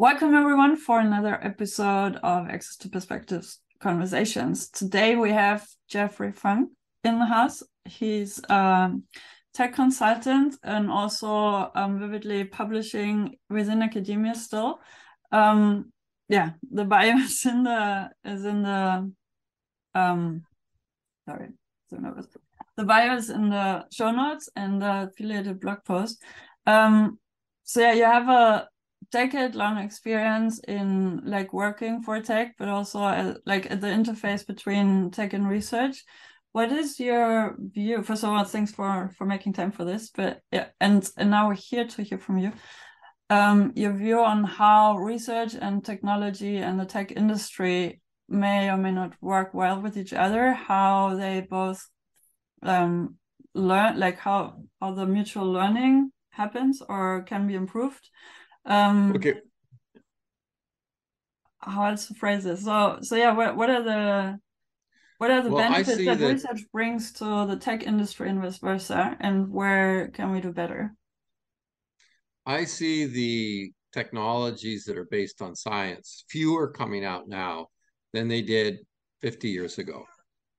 Welcome everyone for another episode of Access to Perspectives Conversations. Today we have Jeffrey Funk in the house. He's a tech consultant and also vividly publishing within academia still. Yeah, the bio is in the The bio is in the show notes and the affiliated blog post. So yeah, you have a decade-long experience in like working for tech, but also like at the interface between tech and research. What is your view? First of all, thanks for making time for this. But yeah, and now we're here to hear from you. Your view on how research and technology and the tech industry may or may not work well with each other. How they both learn, like how the mutual learning happens or can be improved. Okay. How else to phrase this? So yeah, what are the benefits that research brings to the tech industry and vice versa, and where can we do better? I see the technologies that are based on science fewer coming out now than they did 50 years ago.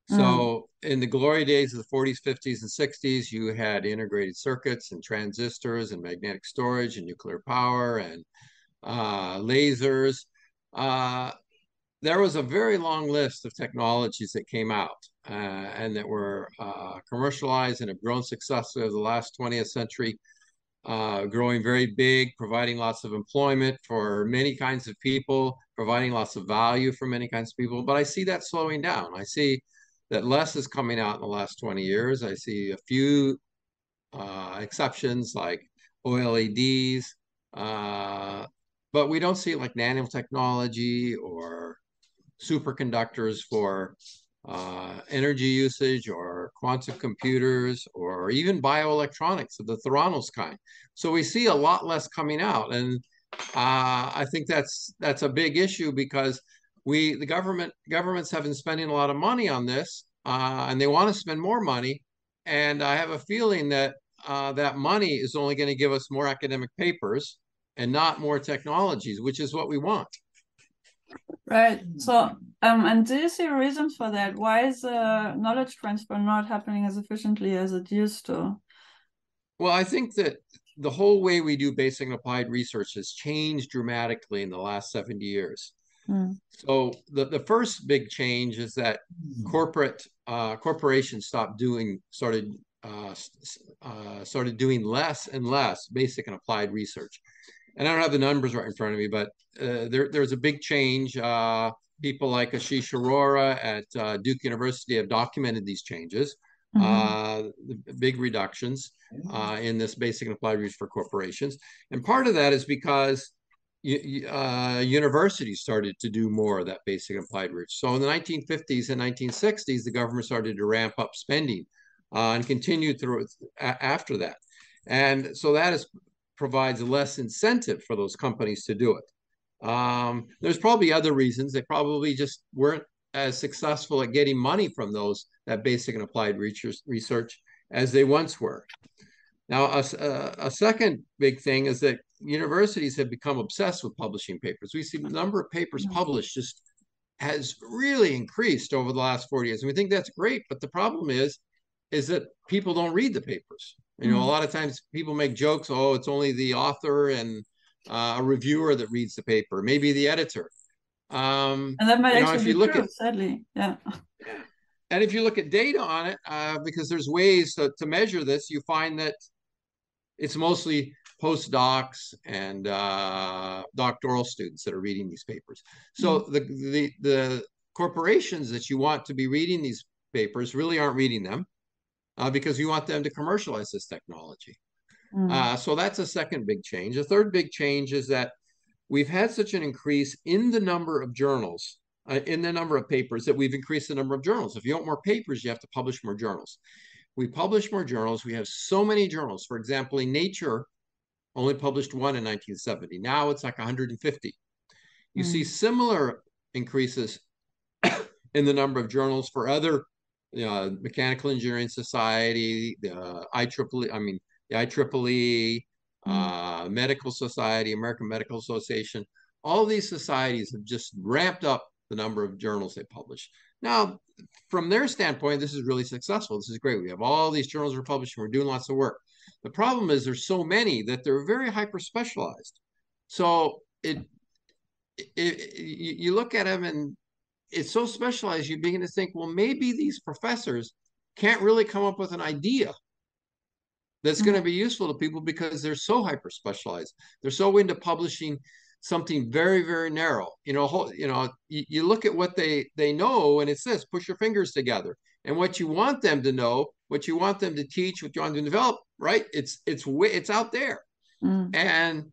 So in the glory days of the 40s, 50s, and 60s, you had integrated circuits and transistors and magnetic storage and nuclear power and lasers. There was a very long list of technologies that came out and that were commercialized and have grown successfully over the last 20th century, growing very big, providing lots of employment for many kinds of people, providing lots of value for many kinds of people. But I see that slowing down. I see that less is coming out in the last 20 years. I see a few exceptions like OLEDs, but we don't see like nanotechnology or superconductors for energy usage or quantum computers or even bioelectronics of the Theranos kind. So we see a lot less coming out. And I think that's a big issue because the governments have been spending a lot of money on this, and they want to spend more money. And I have a feeling that that money is only going to give us more academic papers and not more technologies, which is what we want. Right. So, and do you see reasons for that? Why is knowledge transfer not happening as efficiently as it used to? Well, I think that the whole way we do basic and applied research has changed dramatically in the last 70 years. So the first big change is that corporations started doing less and less basic and applied research. And I don't have the numbers right in front of me, but there's a big change. People like Ashish Arora at Duke University have documented these changes, big reductions in this basic and applied research for corporations. And part of that is because universities started to do more of that basic applied research. So in the 1950s and 1960s, the government started to ramp up spending and continued through after that. And so that provides less incentive for those companies to do it. There's probably other reasons. They probably just weren't as successful at getting money from that basic and applied research as they once were. Now, a second big thing is that universities have become obsessed with publishing papers. We see the number of papers published just has really increased over the last 40 years. And we think that's great, but the problem is that people don't read the papers. You know, a lot of times people make jokes, oh, it's only the author and a reviewer that reads the paper, maybe the editor. And that might actually be true, sadly, yeah. And if you look at data on it, because there's ways to measure this, you find that it's mostly postdocs and doctoral students that are reading these papers. So the corporations that you want to be reading these papers really aren't reading them because you want them to commercialize this technology. So that's a second big change. A third big change is that we've had such an increase in the number of journals, in the number of papers, that we've increased the number of journals. If you want more papers, you have to publish more journals. We publish more journals. We have so many journals. For example, in Nature, only published one in 1970. Now it's like 150. You see similar increases in the number of journals for other, Mechanical Engineering Society, the IEEE, Medical Society, American Medical Association. all these societies have just ramped up the number of journals they publish. Now, from their standpoint, this is really successful. This is great. We have all these journals we're publishing. We're doing lots of work. The problem is there's so many that they're very hyper-specialized. So you look at them and it's so specialized, you begin to think, well, maybe these professors can't really come up with an idea that's going to be useful to people because they're so hyper-specialized. They're so into publishing something very, very narrow. You know, you look at what they know, and it's this: push your fingers together. And what you want them to know, what you want them to teach, what you want them to develop, right? It's out there. And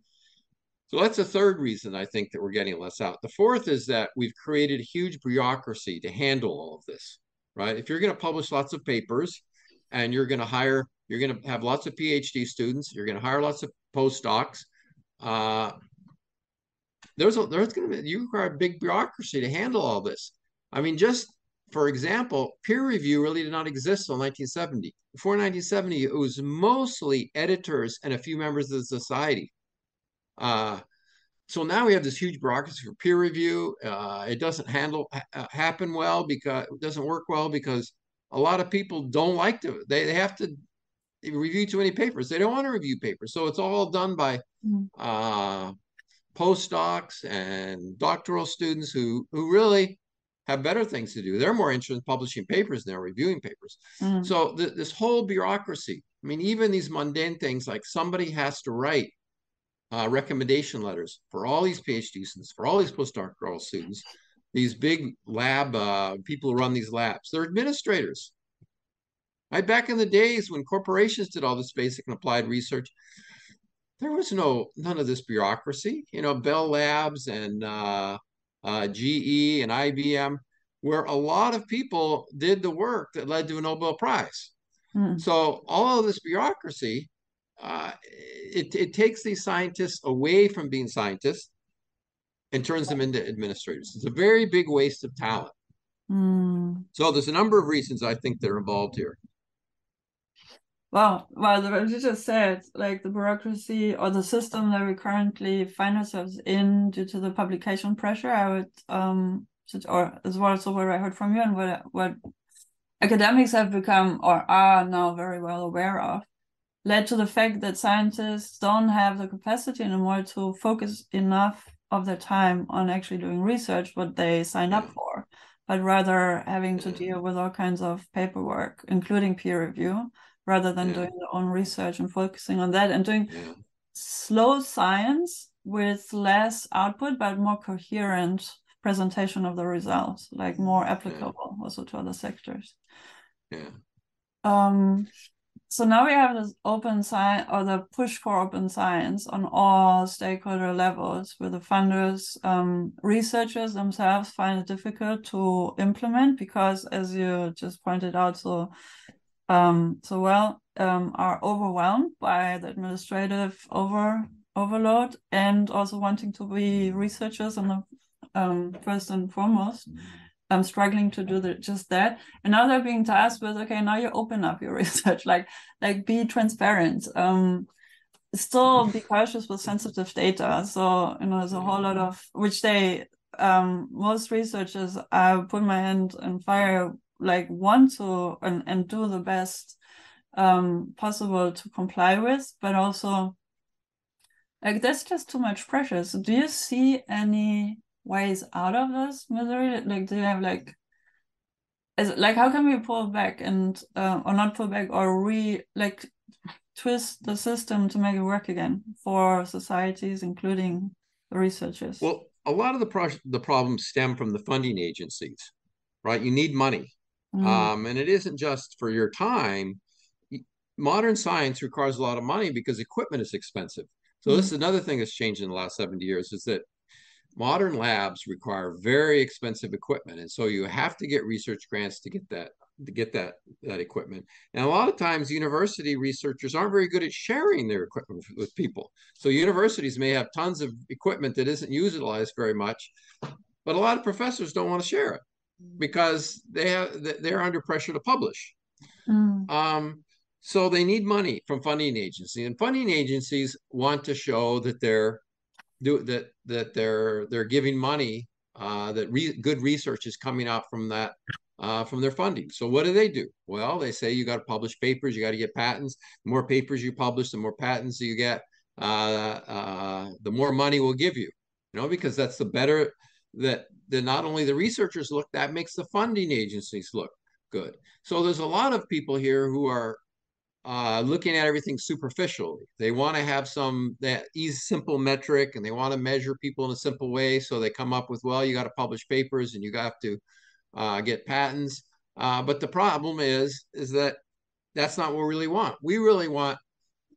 so that's the third reason I think that we're getting less out. The fourth is that we've created a huge bureaucracy to handle all of this, right? If you're going to publish lots of papers and you're going to have lots of PhD students, you're going to hire lots of postdocs, you require a big bureaucracy to handle all this. I mean, just for example, peer review really did not exist until 1970. Before 1970, it was mostly editors and a few members of the society. So now we have this huge bureaucracy for peer review. It doesn't happen well because it doesn't work well because a lot of people don't like to. They have to review too many papers. They don't want to review papers. So it's all done by postdocs and doctoral students who really have better things to do. They're more interested in publishing papers than reviewing papers. So this whole bureaucracy, I mean, even these mundane things like somebody has to write recommendation letters for all these PhD students, for all these postdoctoral students, these big lab people who run these labs, they're administrators. Right? Back in the days when corporations did all this basic and applied research, there was none of this bureaucracy. You know, Bell Labs and GE and IBM, where a lot of people did the work that led to a Nobel Prize. So all of this bureaucracy, it takes these scientists away from being scientists and turns them into administrators. It's a very big waste of talent. So there's a number of reasons I think that are involved here. Wow, what you just said, like the bureaucracy or the system that we currently find ourselves in due to the publication pressure, I would, or as well as what I heard from you and what academics have become or are now very well aware of, led to the fact that scientists don't have the capacity anymore to focus enough of their time on actually doing research, what they signed up for, but rather having to deal with all kinds of paperwork, including peer review, rather than doing their own research and focusing on that and doing slow science with less output, but more coherent presentation of the results, like more applicable also to other sectors. So now we have this open science, or the push for open science on all stakeholder levels, where the funders, researchers themselves find it difficult to implement because, as you just pointed out, are overwhelmed by the administrative overload and also wanting to be researchers and first and foremost, struggling to do just that. And now they're being tasked with, okay, now you open up your research, like be transparent, still be cautious with sensitive data. So, you know, there's a whole lot of, which they, most researchers, I put my hand in fire, like want to and do the best possible to comply with, but also like that's just too much pressure. So do you see any ways out of this misery? Like do you have like how can we pull back and or not pull back or twist the system to make it work again for societies, including the researchers? Well, a lot of the problems stem from the funding agencies, right? You need money. And it isn't just for your time. Modern science requires a lot of money because equipment is expensive. So this is another thing that's changed in the last 70 years is that modern labs require very expensive equipment. And so you have to get research grants to get that equipment. And a lot of times university researchers aren't very good at sharing their equipment with people. So universities may have tons of equipment that isn't utilized very much, but a lot of professors don't want to share it, because they're under pressure to publish. So they need money from funding agencies, and funding agencies want to show that they're they're giving money, that good research is coming out from that, from their funding. So what do they do? Well, they say you got to publish papers, you got to get patents. The more papers you publish, the more patents you get, the more money we'll give you. You know, because that's the better that not only the researchers look, that makes the funding agencies look good. So there's a lot of people here who are looking at everything superficially. They want to have some simple metric, and they want to measure people in a simple way. So they come up with, well, you got to publish papers and you got to get patents. But the problem is that that's not what we really want. We really want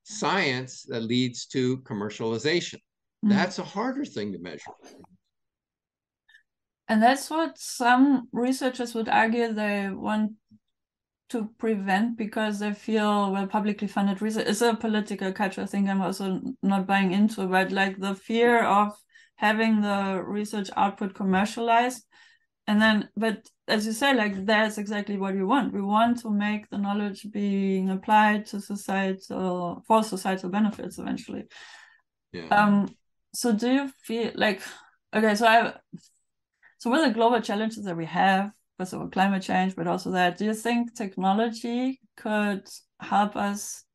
science that leads to commercialization. That's a harder thing to measure. And that's what some researchers would argue they want to prevent, because they feel, well, publicly funded research is a political culture thing I'm also not buying into, but like the fear of having the research output commercialized. And then, but as you say, like, that's exactly what we want. We want to make the knowledge being applied to societal, for societal benefits eventually. Yeah. So do you feel like, okay, so so with the global challenges that we have, first of all, climate change, but also that, do you think technology could help us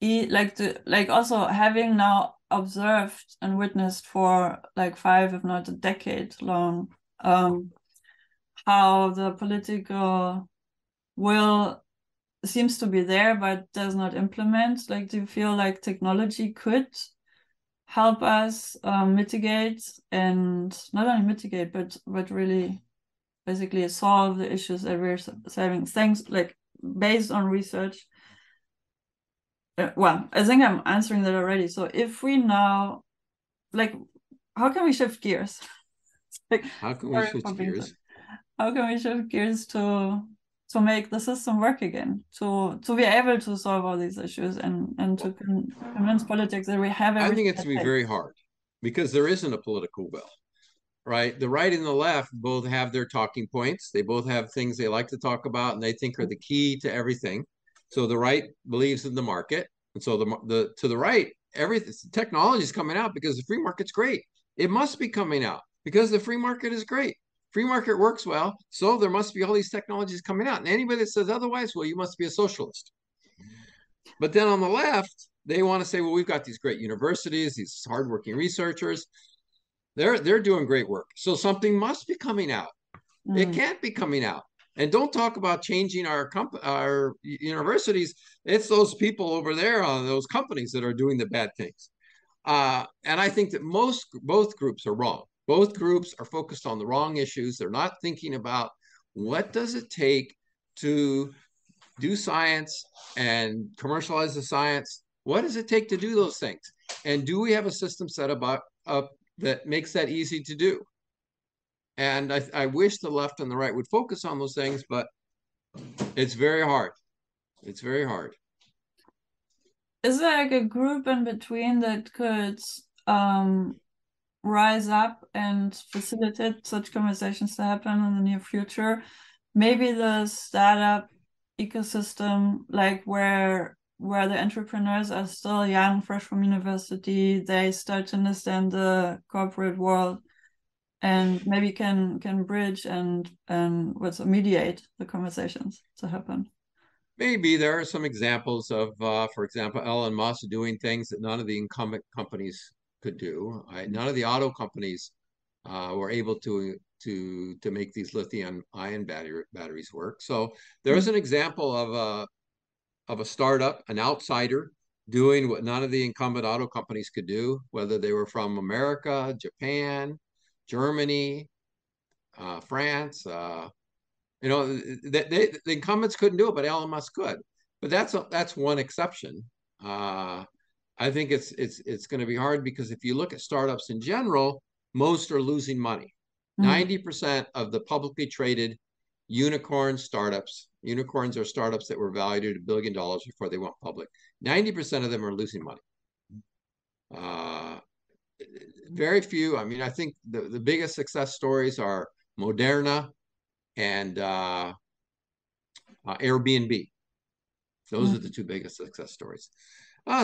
also having now observed and witnessed for like 5, if not a decade long, how the political will seems to be there but does not implement? Like, do you feel like technology could help us mitigate, and not only mitigate, but really basically solve the issues that we're having, things like based on research? Well, I think I'm answering that already. So if we now, like, how can we shift gears? Like, how can we shift gears? How can we shift gears to make the system work again, to be able to solve all these issues, and to convince politics that we have everything? I think it's going to be very hard, because there isn't a political will, right? The right and the left both have their talking points. They both have things they like to talk about and they think are the key to everything. So the right believes in the market. And so to the right, everything, technology is coming out because the free market's great. It must be coming out because the free market is great. Free market works well, so there must be all these technologies coming out. And anybody that says otherwise, well, you must be a socialist. But then on the left, they want to say, well, we've got these great universities, these hardworking researchers. They're doing great work. So something must be coming out. It can't be coming out. And don't talk about changing our universities. It's those people over there on those companies that are doing the bad things. And I think that both groups are wrong. Both groups are focused on the wrong issues. They're not thinking about what does it take to do science and commercialize the science? What does it take to do those things? And do we have a system set up that makes that easy to do? And I wish the left and the right would focus on those things, but it's very hard. It's very hard. Is there like a group in between that could rise up and facilitate such conversations to happen in the near future? Maybe the startup ecosystem, like where the entrepreneurs are still young, fresh from university, they start to understand the corporate world and maybe can bridge and mediate the conversations to happen. Maybe there are some examples of, for example, Elon Musk doing things that none of the incumbent companies could do. None of the auto companies were able to make these lithium-ion batteries work. So there is an example of a startup, an outsider, doing what none of the incumbent auto companies could do, whether they were from America, Japan, Germany, France. You know, the incumbents couldn't do it, but Elon Musk could. But that's one exception. I think it's going to be hard, because if you look at startups in general, most are losing money. 90% of the publicly traded unicorns are startups that were valued at $1 billion before they went public. 90% of them are losing money. Very few. I mean, I think the biggest success stories are Moderna and Airbnb. Those are the two biggest success stories.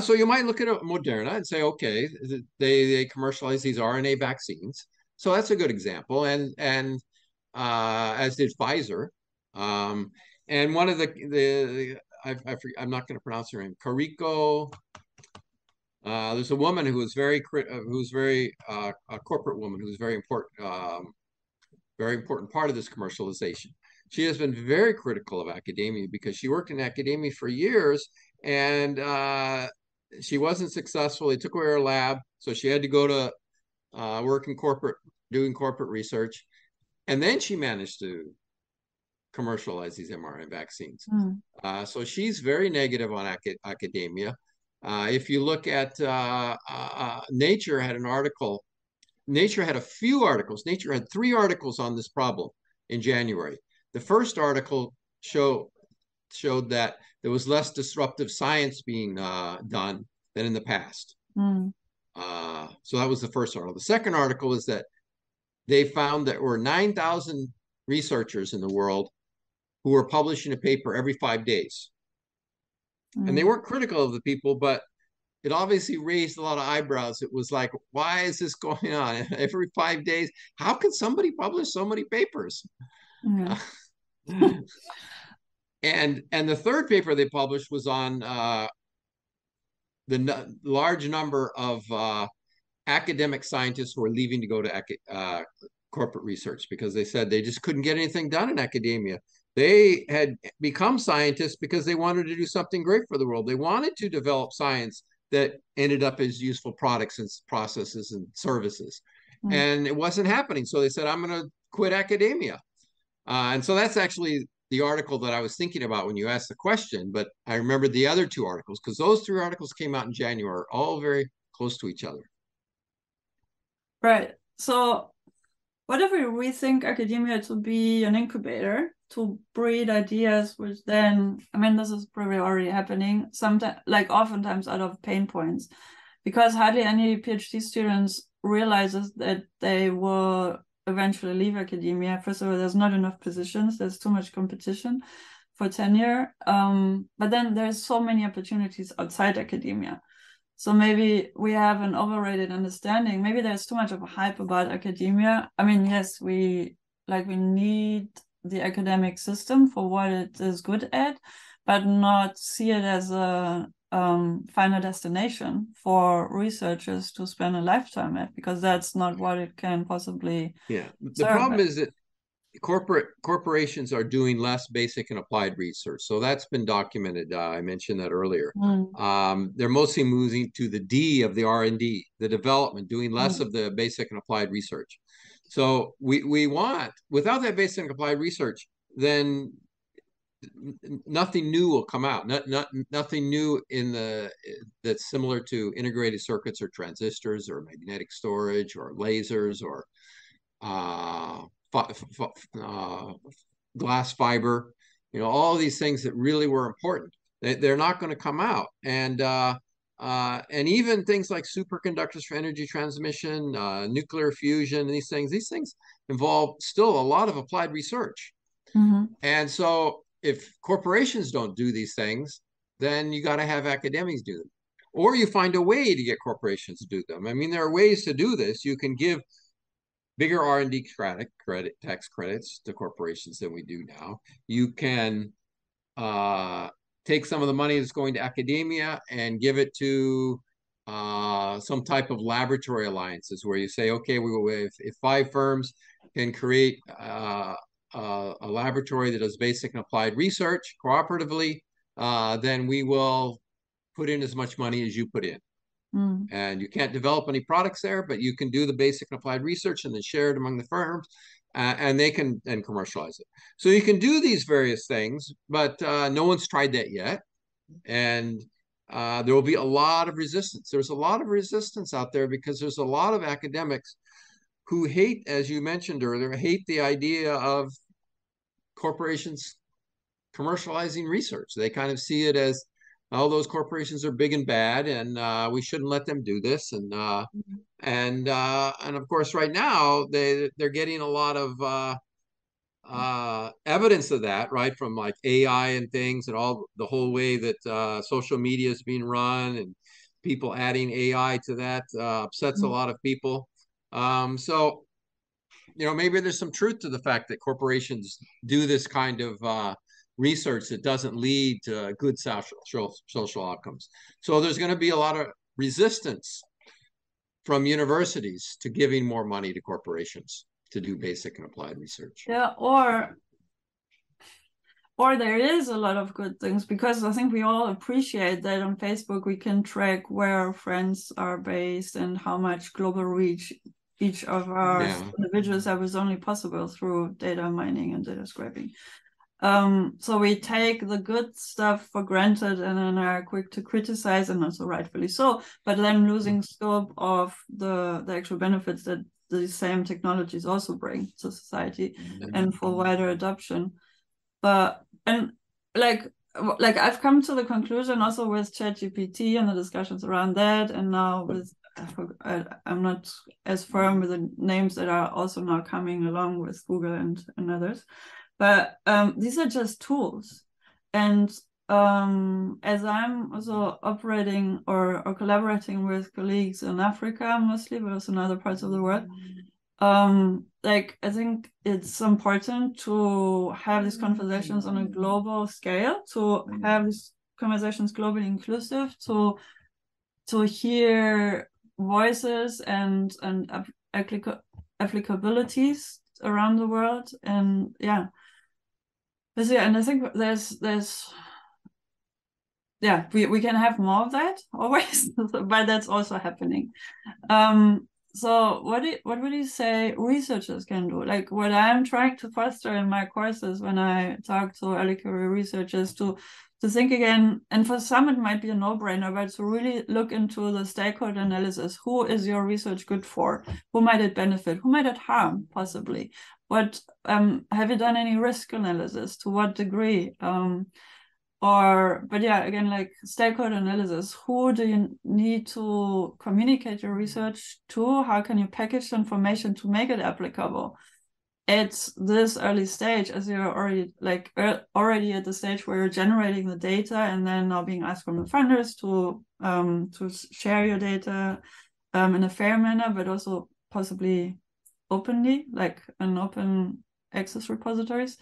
So you might look at Moderna and say, okay, they commercialize these RNA vaccines. So that's a good example. And as did Pfizer. And one of I'm not going to pronounce her name, Karikó. There's a woman who was a corporate woman who was very important part of this commercialization. She has been very critical of academia because she worked in academia for years and she wasn't successful. They took away her lab, so she had to go to work in corporate, doing corporate research, and then she managed to commercialize these mRNA vaccines. So she's very negative on academia. If you look at Nature had an article. Nature had a few articles. Nature had 3 articles on this problem in January. The first article showed that there was less disruptive science being done than in the past. So that was the first article. The second article is that they found that there were 9,000 researchers in the world who were publishing a paper every 5 days. And they weren't critical of the people, but it obviously raised a lot of eyebrows. It was like, why is this going on every 5 days? How can somebody publish so many papers? And the third paper they published was on the large number of academic scientists who are leaving to go to corporate research because they said they just couldn't get anything done in academia. They had become scientists because they wanted to do something great for the world. They wanted to develop science that ended up as useful products and processes and services. And it wasn't happening. So they said, I'm going to quit academia. And so that's actually the article that I was thinking about when you asked the question, but I remembered the other 2 articles because those 3 articles came out in January, all very close to each other. Right. So whatever we think academia to be an incubator to breed ideas, which then, I mean, this is probably already happening sometimes, like oftentimes out of pain points, because hardly any PhD students realizes that they will eventually leave academia. First of all, there's not enough positions. There's too much competition for tenure. But then there's so many opportunities outside academia. So maybe we have an overrated understanding. Maybe there's too much of a hype about academia. I mean, yes, we need the academic system for what it is good at, but not see it as a final destination for researchers to spend a lifetime at, because that's not what it can possibly. Yeah, the problem is that corporations are doing less basic and applied research. So that's been documented. I mentioned that earlier. They're mostly moving to the D of the R&D, the development, doing less of the basic and applied research. So we want, without that basic and applied research, then nothing new will come out. Nothing new in that's similar to integrated circuits or transistors or magnetic storage or lasers or glass fiber, you know, all these things that really were important. They're not going to come out. And even things like superconductors for energy transmission, nuclear fusion, these things involve still a lot of applied research. And so if corporations don't do these things, then you got to have academics do them, or you find a way to get corporations to do them. I mean, there are ways to do this. You can give bigger R&D tax credits to corporations than we do now. You can take some of the money that's going to academia and give it to some type of laboratory alliances where you say, okay, if 5 firms can create a laboratory that does basic and applied research cooperatively, then we will put in as much money as you put in. And you can't develop any products there, but you can do the basic and applied research and then share it among the firms, and they can then commercialize it. So you can do these various things, but no one's tried that yet. And there will be a lot of resistance. There's a lot of resistance out there because there's a lot of academics who hate, as you mentioned earlier, hate the idea of corporations commercializing research. They kind of see it as, all those corporations are big and bad, and we shouldn't let them do this. And of course, right now they're getting a lot of evidence of that, right? From like AI and things, and all the whole way that social media is being run, and people adding AI to that upsets a lot of people. So, you know, maybe there's some truth to the fact that corporations do this kind of research that doesn't lead to good social outcomes. So there's going to be a lot of resistance from universities to giving more money to corporations to do basic and applied research. Yeah, or there is a lot of good things, because I think we all appreciate that on Facebook we can track where our friends are based and how much global reach each of our individuals that was only possible through data mining and data scraping. So we take the good stuff for granted and then are quick to criticize, and also rightfully so, but then losing scope of the actual benefits that the same technologies also bring to society and for wider adoption. But, and like I've come to the conclusion also with ChatGPT and the discussions around that, and now with, I'm not as firm with the names that are also now coming along with Google and others. But these are just tools. And as I'm also operating or collaborating with colleagues in Africa mostly, but also in other parts of the world, I think it's important to have these conversations on a global scale, to have these conversations globally inclusive, to hear voices and applicabilities around the world. And and I think we can have more of that always, but that's also happening. So what would you say researchers can do? Like, what I'm trying to foster in my courses when I talk to early career researchers to think again, and for some it might be a no-brainer, but to really look into the stakeholder analysis. Who is your research good for? Who might it benefit? Who might it harm, possibly? What have you done any risk analysis? To what degree? Again, like stakeholder analysis. Who do you need to communicate your research to? How can you package information to make it applicable at this early stage, as you're already at the stage where you're generating the data and then now being asked from the funders to share your data in a fair manner, but also possibly openly, like an open access repositories.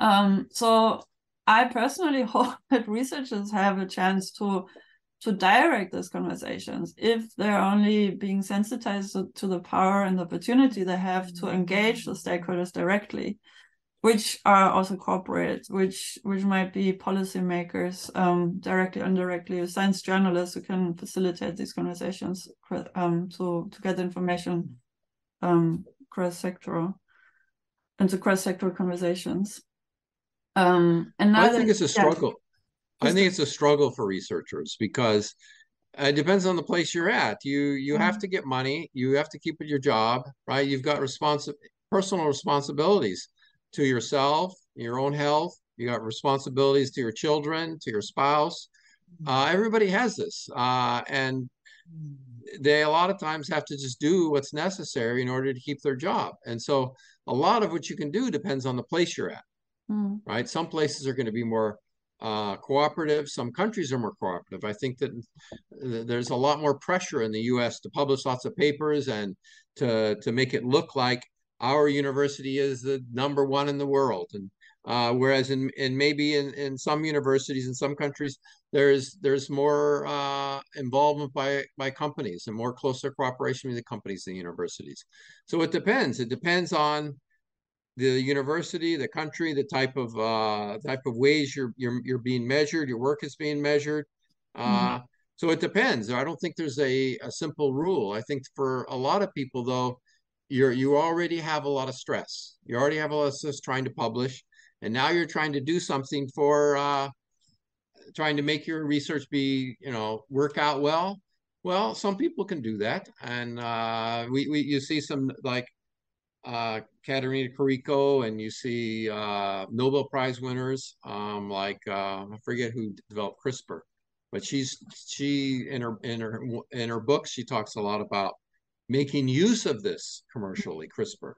So I personally hope that researchers have a chance to direct these conversations if they're only being sensitized to the power and opportunity they have to engage the stakeholders directly, which are also corporate, which might be policymakers, directly, indirectly, science journalists who can facilitate these conversations to get information cross-sectoral and to cross-sectoral conversations. And I think it's a struggle. I think it's a struggle for researchers, because it depends on the place you're at. You have to get money. You have to keep your job, right? You've got personal responsibilities to yourself, your own health. You got responsibilities to your children, to your spouse. Everybody has this, and they a lot of times have to just do what's necessary in order to keep their job. And so, a lot of what you can do depends on the place you're at, right? Some places are going to be more cooperative. Some countries are more cooperative. I think that there's a lot more pressure in the U.S. to publish lots of papers and to make it look like our university is the #1 in the world. And whereas maybe in some universities in some countries there's more involvement by companies and more closer cooperation with the companies than universities. So it depends. It depends on the university, the country, the type of ways you're being measured, your work is being measured. So it depends. I don't think there's a simple rule. I think for a lot of people, though, you already have a lot of stress. You already have a lot of stress trying to publish, and now you're trying to do something for trying to make your research work out well. Well, some people can do that, and you see some like Katerina Karikó, and you see Nobel Prize winners I forget who developed CRISPR, but she in her books she talks a lot about making use of this commercially, CRISPR,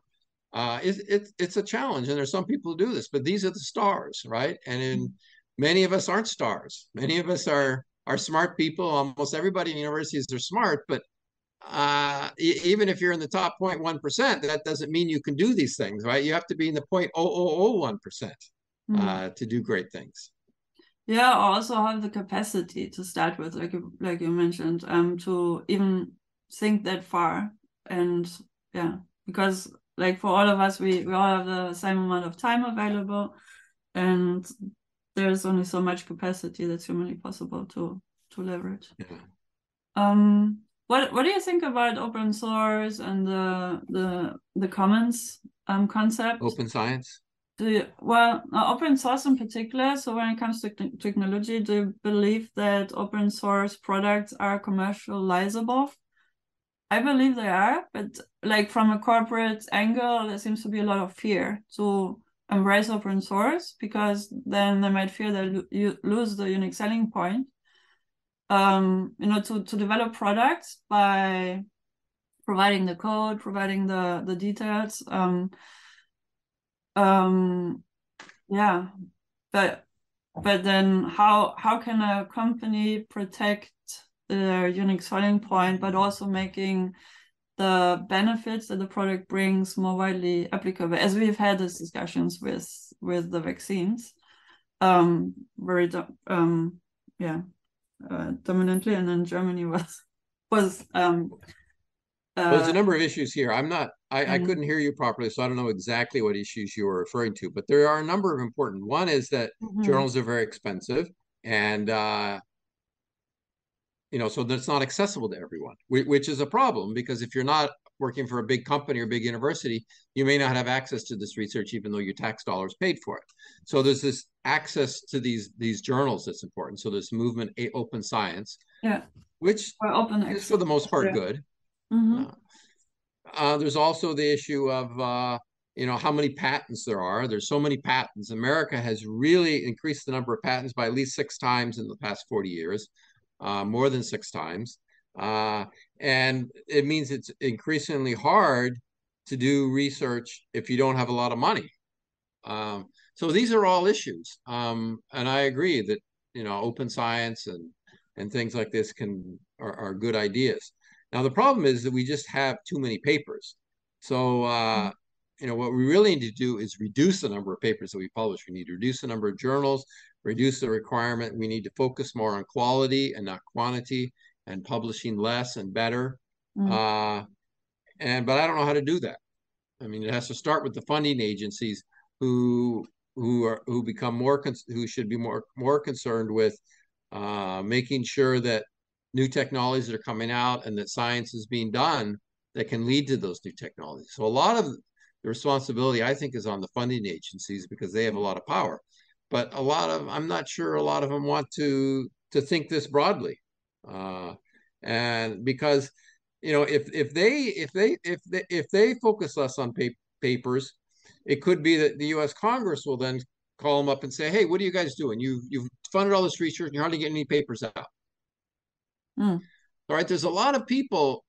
It's a challenge, and there's some people who do this, but these are the stars, right? And many of us aren't stars. Many of us are smart people. Almost everybody in universities are smart, but even if you're in the top 0.1%, that doesn't mean you can do these things, right? You have to be in the 0.0001% to do great things. Yeah, also have the capacity to start with, like you mentioned, to even think that far. And yeah, because like for all of us, we all have the same amount of time available, and there's only so much capacity that's humanly possible to leverage. Yeah. What do you think about open source and the commons concept? Open science? Open source in particular. So when it comes to technology, do you believe that open source products are commercializable? I believe they are, but like from a corporate angle, there seems to be a lot of fear to embrace open source, because then they might fear that you lose the unique selling point. To develop products by providing the code, providing the details. Yeah, but then how can a company protect their unique selling point, but also making the benefits that the product brings more widely applicable? As we've had these discussions with the vaccines, dominantly, and then Germany was there's a number of issues here. I couldn't hear you properly, so I don't know exactly what issues you were referring to, but there are a number of important. One is that journals are very expensive, and so that's not accessible to everyone, which is a problem, because if you're not working for a big company or big university, you may not have access to this research, even though your tax dollars paid for it. So there's this access to these journals that's important. So this movement, open science, which is for the most part good. There's also the issue of how many patents there are. There's so many patents. America has really increased the number of patents by at least 6 times in the past 40 years, more than 6 times. And it means it's increasingly hard to do research if you don't have a lot of money. So these are all issues. And I agree that, open science and things like this are good ideas. Now, the problem is that we just have too many papers. So, what we really need to do is reduce the number of papers that we publish. We need to reduce the number of journals, reduce the requirement. We need to focus more on quality and not quantity, and publishing less and better. But I don't know how to do that. I mean, it has to start with the funding agencies who should be more concerned with making sure that new technologies that are coming out and that science is being done that can lead to those new technologies. So a lot of the responsibility, I think, is on the funding agencies, because they have a lot of power. But I'm not sure a lot of them want to think this broadly. And because if they focus less on papers, it could be that the U.S. Congress will then call them up and say, "Hey, what are you guys doing? You've funded all this research, and you're hardly getting any papers out." All right, there's a lot of people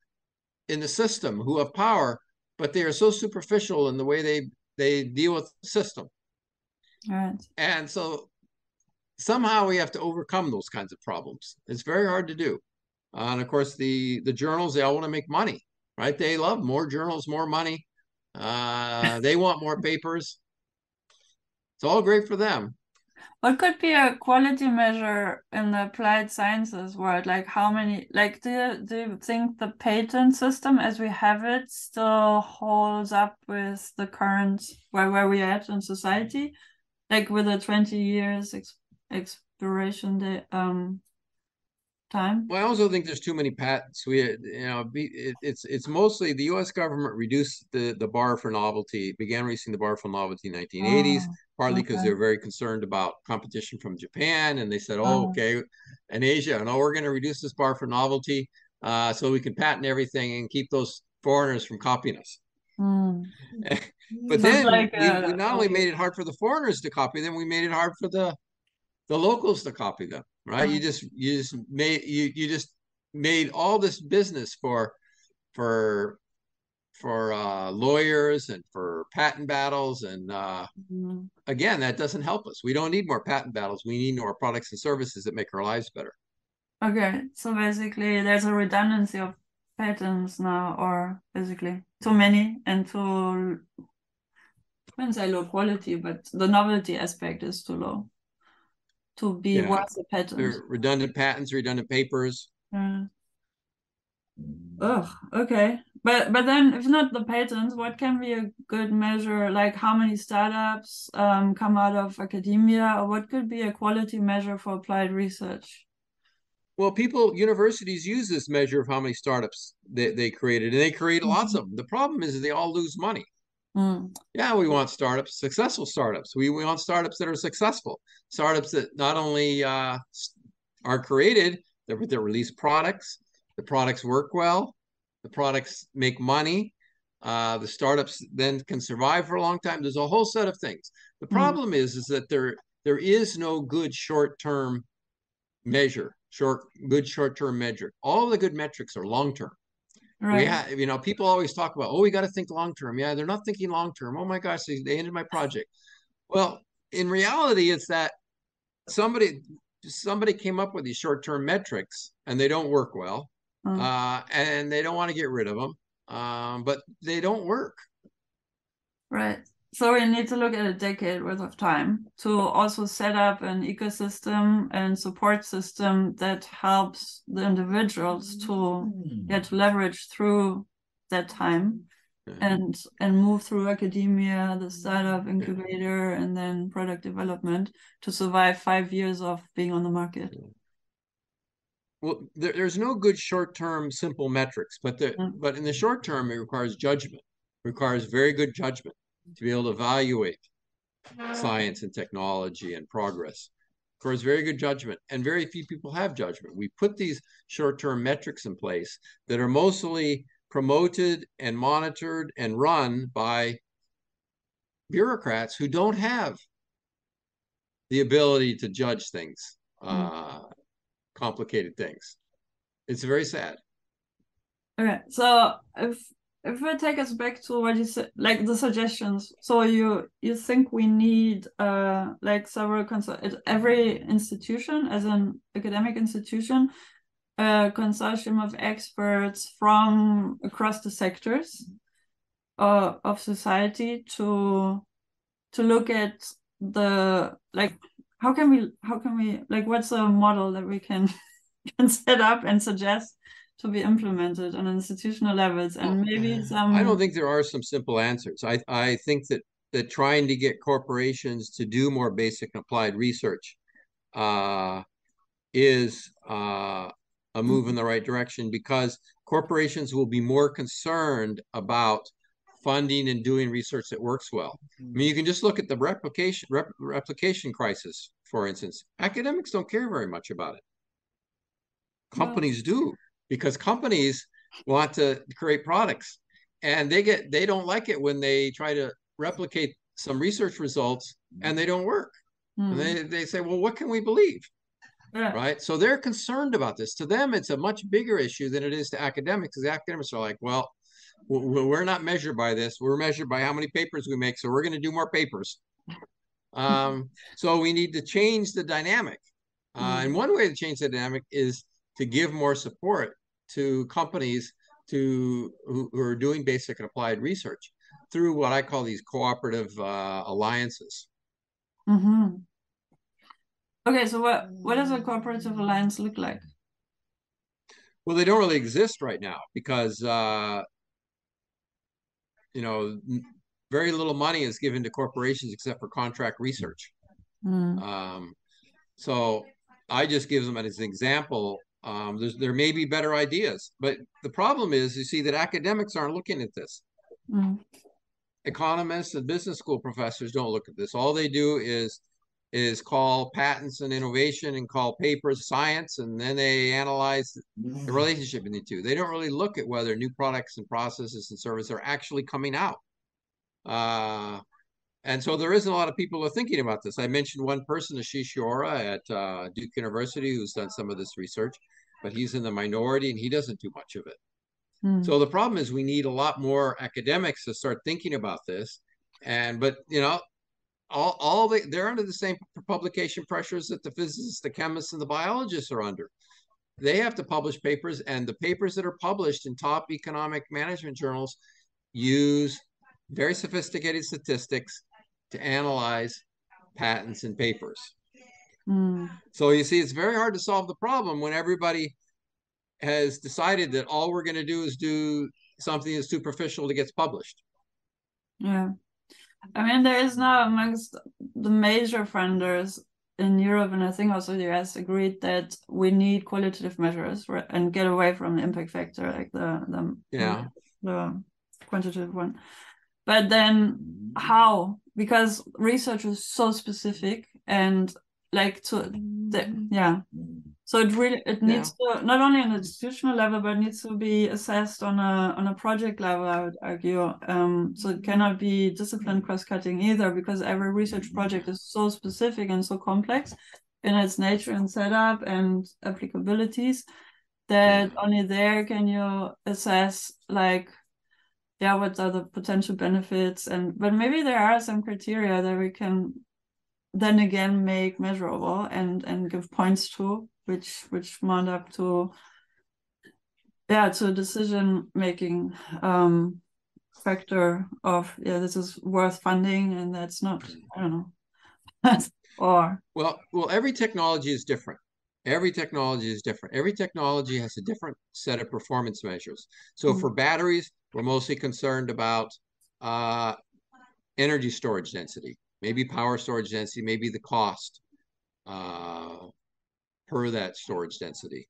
in the system who have power, but they are so superficial in the way they deal with the system. All right, and so somehow we have to overcome those kinds of problems. It's very hard to do. And of course, the journals, they all want to make money, right? They love more journals, more money. They want more papers. It's all great for them. What could be a quality measure in the applied sciences world? Like how many, like do you think the patent system as we have it still holds up with the current, where we're at in society? Like with the 20 years expiration time. Well, I also think there's too many patents. It's mostly the U.S. government reduced the bar for novelty, began reducing the bar for novelty in the 1980s, partly because they were very concerned about competition from Japan, and they said, and Asia, no, we're going to reduce this bar for novelty so we can patent everything and keep those foreigners from copying us. But then we not only made it hard for the foreigners to copy them, we made it hard for the locals to copy them, right? You just made all this business for for lawyers and for patent battles. And again, that doesn't help us. We don't need more patent battles. We need more products and services that make our lives better. Okay, so basically there's a redundancy of patents now, or basically too many and too, I wouldn't say low quality, but the novelty aspect is too low to be worth the patent. Redundant patents, redundant papers. Okay. But then if not the patents, what can be a good measure? Like how many startups come out of academia, or what could be a quality measure for applied research? Well, universities use this measure of how many startups they created, and they create lots of them. The problem is that they all lose money. Yeah, we want startups, successful startups. We want startups that are successful, startups that not only are created, but they release products. The products work well. The products make money. The startups then can survive for a long time. There's a whole set of things. The problem is that there is no good short-term measure. Short-term measure. All the good metrics are long-term. Right. You know, people always talk about, oh, we got to think long-term. Yeah, they're not thinking long-term. Oh my gosh, they ended my project. Well, in reality, it's that somebody came up with these short-term metrics, and they don't work well. And they don't want to get rid of them, but they don't work. Right. So we need to look at a decade worth of time to also set up an ecosystem and support system that helps the individuals to get leverage through that time and move through academia, the startup incubator, and then product development to survive 5 years of being on the market. Well, there's no good short-term simple metrics, but in the short term, it requires judgment, it requires very good judgment to be able to evaluate science and technology and progress. Of course, very good judgment, and very few people have judgment. We put these short-term metrics in place that are mostly promoted and monitored and run by bureaucrats who don't have the ability to judge things, complicated things. It's very sad. Okay, so if we take us back to what you said, like the suggestions, so you think we need like several at every institution, as an academic institution, a consortium of experts from across the sectors of society to look at the, like, how can we like, what's a model that we can set up and suggest to be implemented on institutional levels? And maybe some... I don't think there are some simple answers. I think that trying to get corporations to do more basic and applied research is a move in the right direction, because corporations will be more concerned about funding and doing research that works well. I mean, you can just look at the replication crisis, for instance. Academics don't care very much about it. Companies do. Because companies want to create products, and they don't like it when they try to replicate some research results and they don't work. And they say, well, what can we believe? Right? So they're concerned about this. To them, it's a much bigger issue than it is to academics, because academics are like, well, we're not measured by this. We're measured by how many papers we make, so we're going to do more papers. So we need to change the dynamic. And one way to change the dynamic is to give more support to companies who are doing basic and applied research through what I call these cooperative alliances. Okay, so what does a cooperative alliance look like? Well, they don't really exist right now, because you know, very little money is given to corporations except for contract research. So I just give them as an example. There may be better ideas, but the problem is, you see, that academics aren't looking at this. Economists and business school professors don't look at this. All they do is call patents and innovation, and call papers science, and then they analyze the relationship between the two. They don't really look at whether new products and processes and services are actually coming out. And so there isn't a lot of people who are thinking about this. I mentioned one person, Ashish Arora at Duke University, who's done some of this research, but he's in the minority and he doesn't do much of it. So the problem is we need a lot more academics to start thinking about this. And, but, you know, they're under the same publication pressures that the physicists, the chemists, and the biologists are under. They have to publish papers, and the papers that are published in top economic management journals use very sophisticated statistics to analyze patents and papers. So you see, it's very hard to solve the problem when everybody has decided that all we're going to do is do something that's superficial that gets published. Yeah. I mean, there is now amongst the major funders in Europe, and I think also the US, agreed that we need qualitative measures and get away from the impact factor, like the quantitative one. But then how? Because research is so specific, and like so it really needs to, not only an institutional level, but it needs to be assessed on a project level, I would argue. So it cannot be discipline cross-cutting either, because every research project is so specific and so complex in its nature and setup and applicabilities that only there can you assess, like, what are the potential benefits. And but maybe there are some criteria that we can then again make measurable and give points to, which mount up to to a decision making factor of this is worth funding and that's not, I don't know. Or well every technology is different. Every technology has a different set of performance measures. So for batteries, we're mostly concerned about energy storage density, maybe power storage density, maybe the cost per that storage density.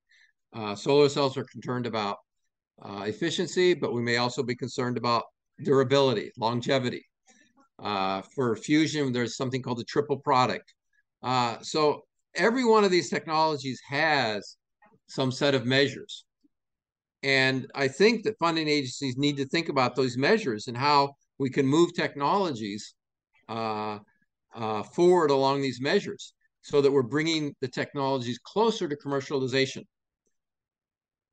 Solar cells are concerned about efficiency, but we may also be concerned about durability, longevity. For fusion, there's something called the triple product. So every one of these technologies has some set of measures. And I think that funding agencies need to think about those measures and how we can move technologies forward along these measures, so that we're bringing the technologies closer to commercialization.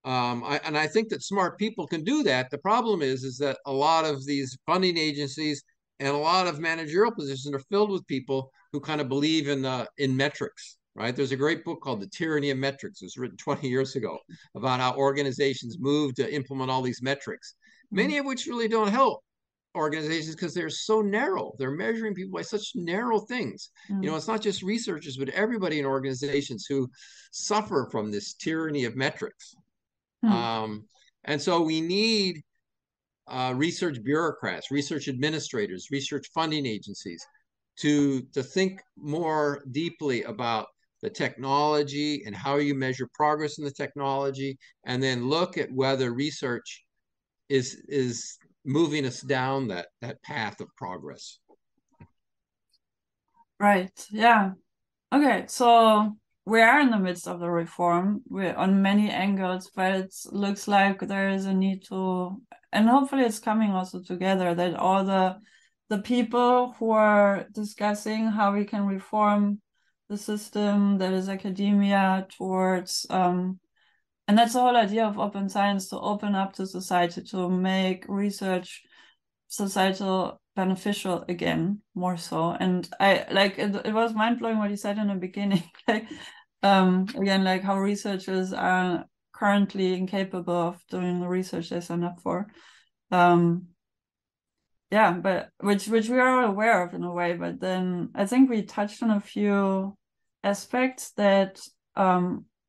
And I think that smart people can do that. The problem is that a lot of these funding agencies and a lot of managerial positions are filled with people who kind of believe in metrics, right? There's a great book called The Tyranny of Metrics. It was written 20 years ago about how organizations move to implement all these metrics, many of which really don't help organizations because they're so narrow. They're measuring people by such narrow things. You know, it's not just researchers, but everybody in organizations who suffer from this tyranny of metrics. And so we need research bureaucrats, research administrators, research funding agencies to think more deeply about the technology and how you measure progress in the technology, and then look at whether research is moving us down that path of progress. Right. Yeah. Okay. So we are in the midst of the reform. We're on many angles, but it looks like there is a need to, and hopefully it's coming also together, that all the people who are discussing how we can reform the system, that is academia, towards and that's the whole idea of open science, to open up to society, to make research societal beneficial again, more so. And I like it, it was mind-blowing what you said in the beginning, like again, like how researchers are currently incapable of doing the research they sign up for. Yeah, but which we are all aware of in a way, but then I think we touched on a few aspects that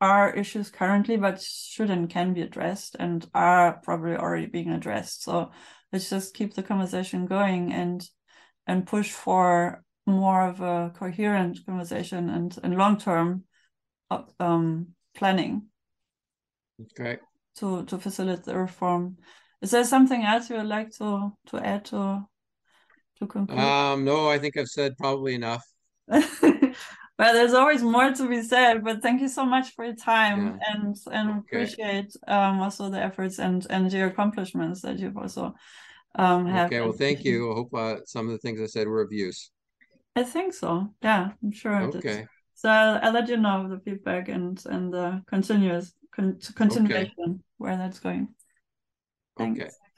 are issues currently, but should and can be addressed, and are probably already being addressed. So let's just keep the conversation going and push for more of a coherent conversation and long-term planning. Okay. To facilitate the reform. Is there something else you would like to add to conclude? No, I think I've said probably enough. Well, there's always more to be said, but thank you so much for your time and appreciate also the efforts and your accomplishments that you've also had. Okay, well, thank you. I hope some of the things I said were of use. I think so. Yeah, I'm sure it is. Okay. So I'll let you know the feedback and the continuation where that's going. Thanks. Okay.